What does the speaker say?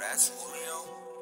that's Oreo.